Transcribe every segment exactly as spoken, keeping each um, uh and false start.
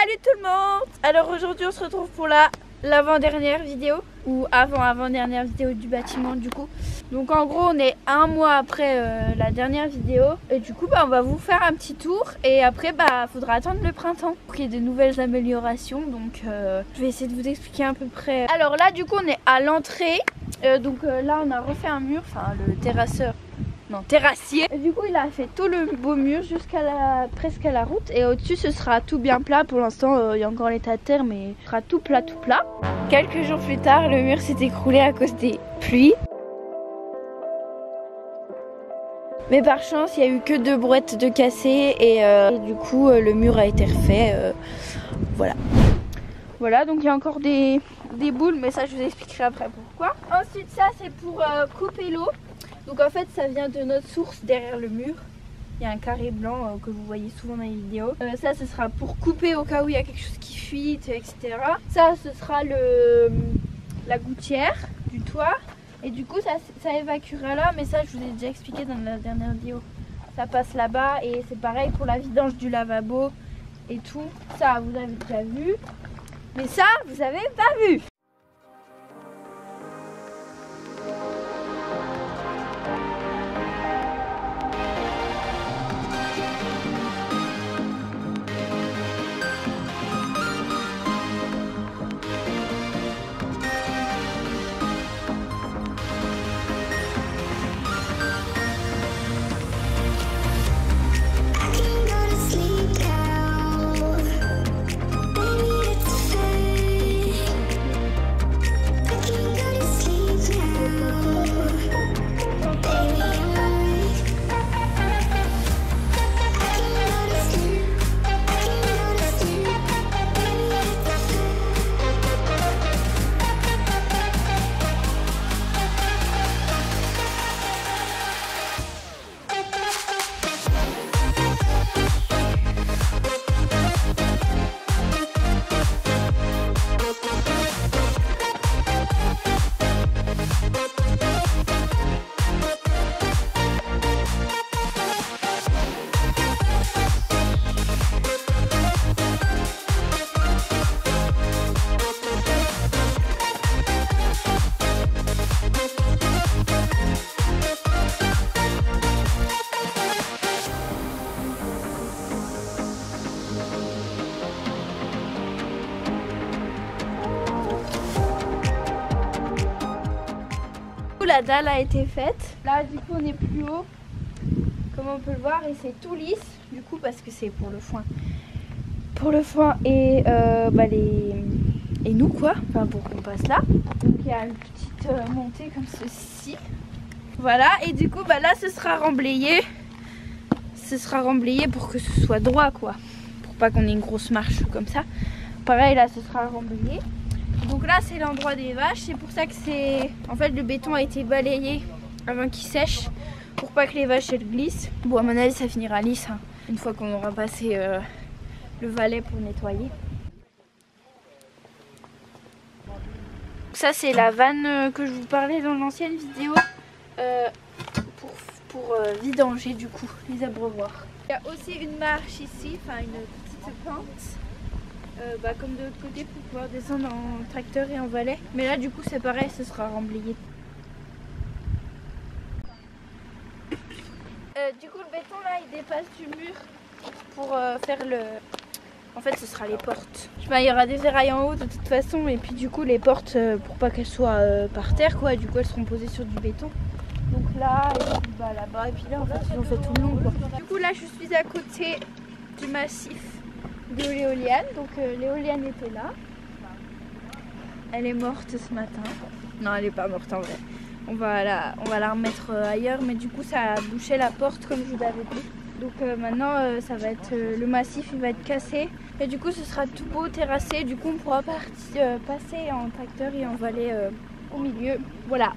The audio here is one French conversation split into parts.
Salut tout le monde! Alors aujourd'hui on se retrouve pour la l'avant-dernière vidéo ou avant-avant-dernière vidéo du bâtiment du coup. Donc en gros on est un mois après euh, la dernière vidéo et du coup bah, on va vous faire un petit tour et après bah faudra attendre le printemps pour qu'il y ait de nouvelles améliorations. Donc euh, je vais essayer de vous expliquer à peu près. Alors là du coup on est à l'entrée euh, donc euh, là on a refait un mur, enfin le terrasseur. Non, terrassier. Du coup il a fait tout le beau mur jusqu'à la presque à la route et au dessus ce sera tout bien plat. Pour l'instant euh, il y a encore l'état de terre mais ce sera tout plat tout plat. Quelques jours plus tard le mur s'est écroulé à cause des pluies. Mais par chance il n'y a eu que deux brouettes de cassé et, euh, et du coup euh, le mur a été refait. Euh, voilà. Voilà, donc il y a encore des, des boules mais ça je vous expliquerai après pourquoi. Ensuite ça c'est pour euh, couper l'eau. Donc en fait ça vient de notre source derrière le mur. Il y a un carré blanc euh, que vous voyez souvent dans les vidéos. Euh, ça ce sera pour couper au cas où il y a quelque chose qui fuite, et cetera. Ça ce sera le, la gouttière du toit. Et du coup ça, ça évacuera là, mais ça je vous ai déjà expliqué dans la dernière vidéo. Ça passe là-bas et c'est pareil pour la vidange du lavabo et tout. Ça vous avez déjà vu, mais ça vous avez pas vu. La dalle a été faite. Là du coup on est plus haut comme on peut le voir et c'est tout lisse du coup parce que c'est pour le foin pour le foin et euh, bah, les et nous quoi, enfin pour qu'on passe là. Donc il y a une petite euh, montée comme ceci, voilà. Et du coup bah là ce sera remblayé ce sera remblayé pour que ce soit droit quoi, pour pas qu'on ait une grosse marche comme ça. Pareil là ce sera remblayé. Donc là c'est l'endroit des vaches, c'est pour ça que c'est... En fait le béton a été balayé avant qu'il sèche, pour pas que les vaches elles glissent. Bon à mon avis ça finira lisse, hein, une fois qu'on aura passé euh, le valet pour nettoyer. Donc ça c'est la vanne que je vous parlais dans l'ancienne vidéo, euh, pour, pour euh, vidanger du coup les abreuvoirs. Il y a aussi une marche ici, enfin une petite pente. Euh, bah, comme de l'autre côté pour pouvoir descendre en tracteur et en valet, mais là du coup c'est pareil, ce sera remblayé. Euh, du coup le béton là il dépasse du mur pour euh, faire le... En fait ce sera les portes. Enfin, il y aura des érails en haut de toute façon et puis du coup les portes euh, pour pas qu'elles soient euh, par terre quoi, du coup elles seront posées sur du béton. Donc là, et puis bah, là-bas et puis là en fait ils ont fait tout le long quoi. Du coup là je suis à côté du massif de l'éolienne, donc euh, l'éolienne était là. Elle est morte ce matin. Non, elle est pas morte en vrai. On va la, on va la remettre euh, ailleurs, mais du coup ça a bouché la porte comme je vous l'avais dit. Donc euh, maintenant euh, ça va être euh, le massif, il va être cassé et du coup ce sera tout beau terrassé. Du coup on pourra partir, euh, passer en tracteur et en valet euh, au milieu. Voilà.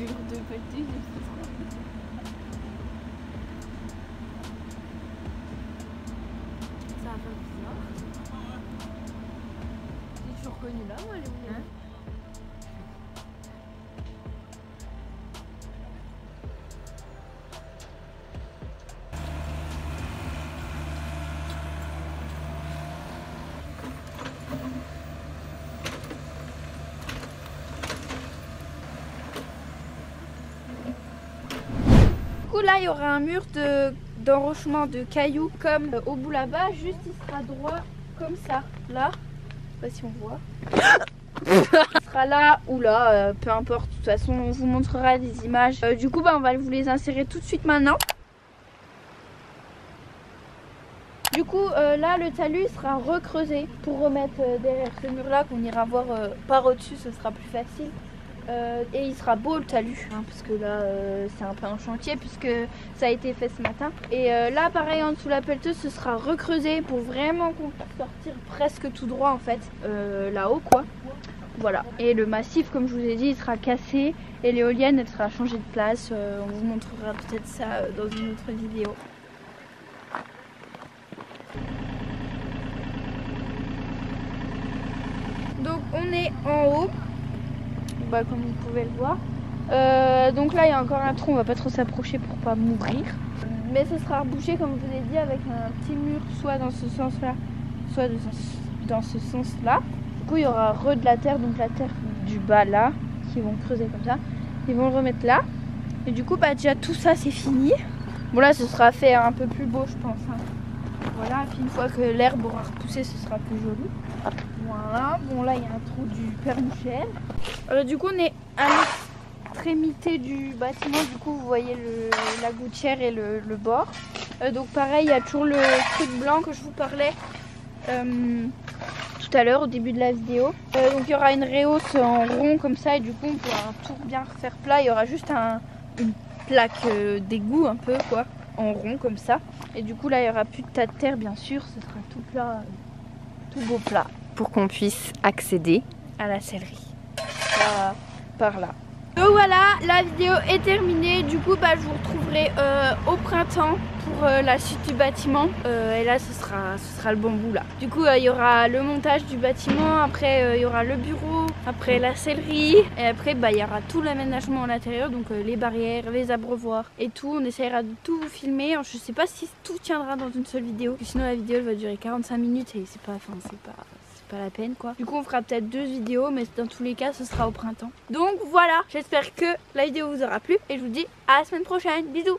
mur de pâté. Ça va faire bizarre. T'es toujours reconnue là ou elle est où hein? Là il y aura un mur d'enrochement de, de cailloux comme au bout là-bas, juste il sera droit comme ça, là, je sais pas si on voit, il sera là ou là, euh, peu importe, de toute façon on vous montrera des images, euh, du coup bah, on va vous les insérer tout de suite maintenant. Du coup euh, là le talus sera recreusé pour remettre euh, derrière ce mur là qu'on ira voir euh, par au-dessus, ce sera plus facile. Euh, et il sera beau le talus hein, parce que là euh, c'est un peu un chantier puisque ça a été fait ce matin. Et euh, là pareil en dessous la pelleteuse ce sera recreusé pour vraiment qu'on puisse sortir presque tout droit en fait euh, là-haut quoi. Voilà, et le massif comme je vous ai dit il sera cassé et l'éolienne elle sera changée de place. Euh, on vous montrera peut-être ça euh, dans une autre vidéo. Donc on est en haut. Bah, comme vous pouvez le voir euh, donc là il y a encore un trou, on va pas trop s'approcher pour pas mourir, mais ce sera rebouché comme je vous ai dit avec un petit mur soit dans ce sens là soit de sens, dans ce sens là. Du coup il y aura re de la terre, donc la terre du bas là qui vont creuser comme ça, ils vont le remettre là et du coup bah déjà tout ça c'est fini. Bon là ce sera fait un peu plus beau je pense hein. Voilà, et puis une fois que l'herbe aura repoussé ce sera plus joli. Voilà, bon là il y a un trou du Père Michel. Alors, du coup on est à l'extrémité du bâtiment, du coup vous voyez le, la gouttière et le, le bord. Euh, donc pareil il y a toujours le truc blanc que je vous parlais euh, tout à l'heure au début de la vidéo. Euh, donc il y aura une réhausse en rond comme ça et du coup on pourra tout bien refaire plat, il y aura juste un, une plaque euh, d'égout un peu quoi, en rond comme ça. Et du coup là il n'y aura plus de tas de terre bien sûr, ce sera tout plat, tout beau plat. Pour qu'on puisse accéder à la sellerie euh, par là. Donc voilà, la vidéo est terminée. Du coup bah, je vous retrouverai euh, au printemps pour euh, la suite du bâtiment euh, et là ce sera, ce sera le bambou là. Du coup il euh, y aura le montage du bâtiment, après il euh, y aura le bureau, après la sellerie et après bah, il y aura tout l'aménagement à l'intérieur, donc euh, les barrières, les abreuvoirs et tout. On essaiera de tout vous filmer. Je sais pas si tout tiendra dans une seule vidéo, sinon la vidéo elle va durer quarante-cinq minutes et c'est pas, enfin c'est pas... pas la peine quoi. Du coup on fera peut-être deux vidéos mais dans tous les cas ce sera au printemps. Donc voilà, j'espère que la vidéo vous aura plu et je vous dis à la semaine prochaine. Bisous.